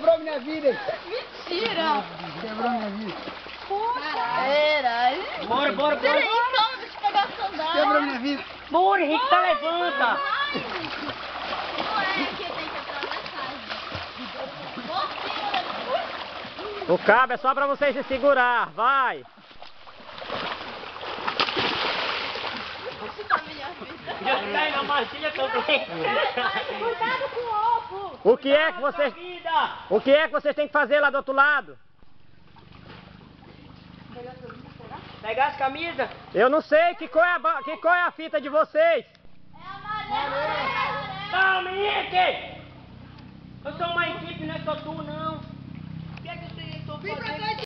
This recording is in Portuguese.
Quebrou minha vida, hein? Mentira! Quebrou minha vida. Puta! Caralho! Bora, bora, bora! Peraí, calma, deixa eu pegar a sandália. Quebrou minha vida. Bora, Henrique, tá, levanta! Não é que tem que atravessar. O cabo é só pra vocês se segurar, vai! Já cai na magia também. Cuidado com o ovo. O que é que vocês têm que fazer lá do outro lado? Pegar as camisas? Eu não sei, que qual é a fita de vocês? É amarelo. Calma, Henrique! Eu sou uma equipe, não é só tu, não. O que é que eu tenho?